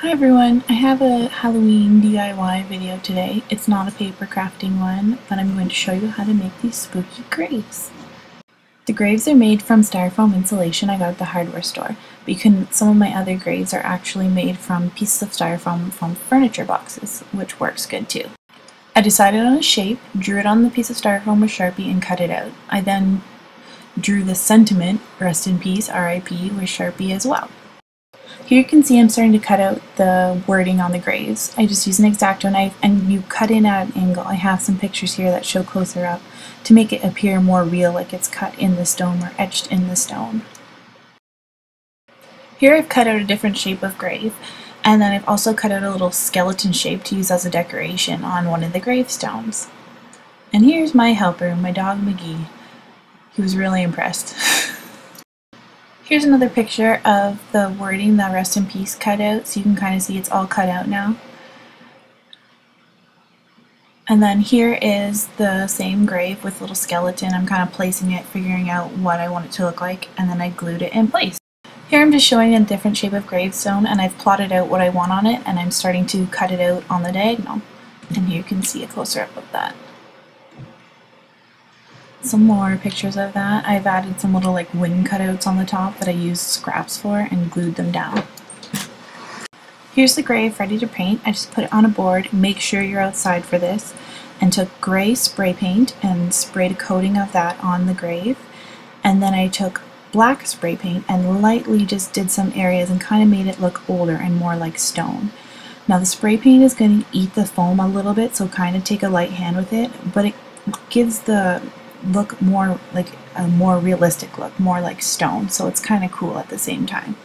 Hi everyone, I have a Halloween DIY video today. It's not a paper crafting one, but I'm going to show you how to make these spooky graves. The graves are made from styrofoam insulation I got at the hardware store, but some of my other graves are actually made from pieces of styrofoam from furniture boxes, which works good too. I decided on a shape, drew it on the piece of styrofoam with Sharpie and cut it out. I then drew the sentiment, rest in peace, RIP, with Sharpie as well. Here you can see I'm starting to cut out the wording on the graves. I just use an X-Acto knife and you cut in at an angle. I have some pictures here that show closer up to make it appear more real, like it's cut in the stone or etched in the stone. Here I've cut out a different shape of grave, and then I've also cut out a little skeleton shape to use as a decoration on one of the gravestones. And here's my helper, my dog McGee. He was really impressed. Here's another picture of the wording, the rest in peace cut out, so you can kind of see it's all cut out now. And then here is the same grave with a little skeleton. I'm kind of placing it, figuring out what I want it to look like, and then I glued it in place. Here I'm just showing a different shape of gravestone, and I've plotted out what I want on it, and I'm starting to cut it out on the diagonal. And here you can see a closer up of that. Some more pictures of that. I've added some little like wind cutouts on the top that I used scraps for and glued them down. Here's the grave ready to paint. I just put it on a board, make sure you're outside for this, and took gray spray paint and sprayed a coating of that on the grave. And then I took black spray paint and lightly just did some areas and kind of made it look older and more like stone. Now the spray paint is going to eat the foam a little bit, so kind of take a light hand with it, but it gives the look more like a more realistic look, more like stone, so it's kind of cool at the same time.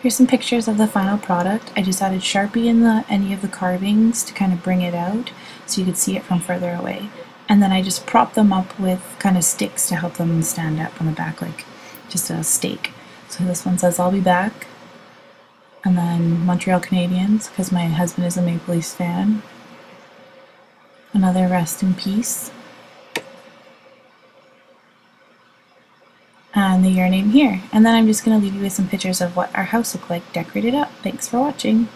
Here's some pictures of the final product. I just added Sharpie in any of the carvings to kind of bring it out so you could see it from further away, and then I just propped them up with kind of sticks to help them stand up on the back, like just a stake. So this one says "I'll be back," and then Montreal Canadiens, because my husband is a Maple Leafs fan. Another rest in peace. And the year name here. And then I'm just going to leave you with some pictures of what our house looked like decorated up. Thanks for watching.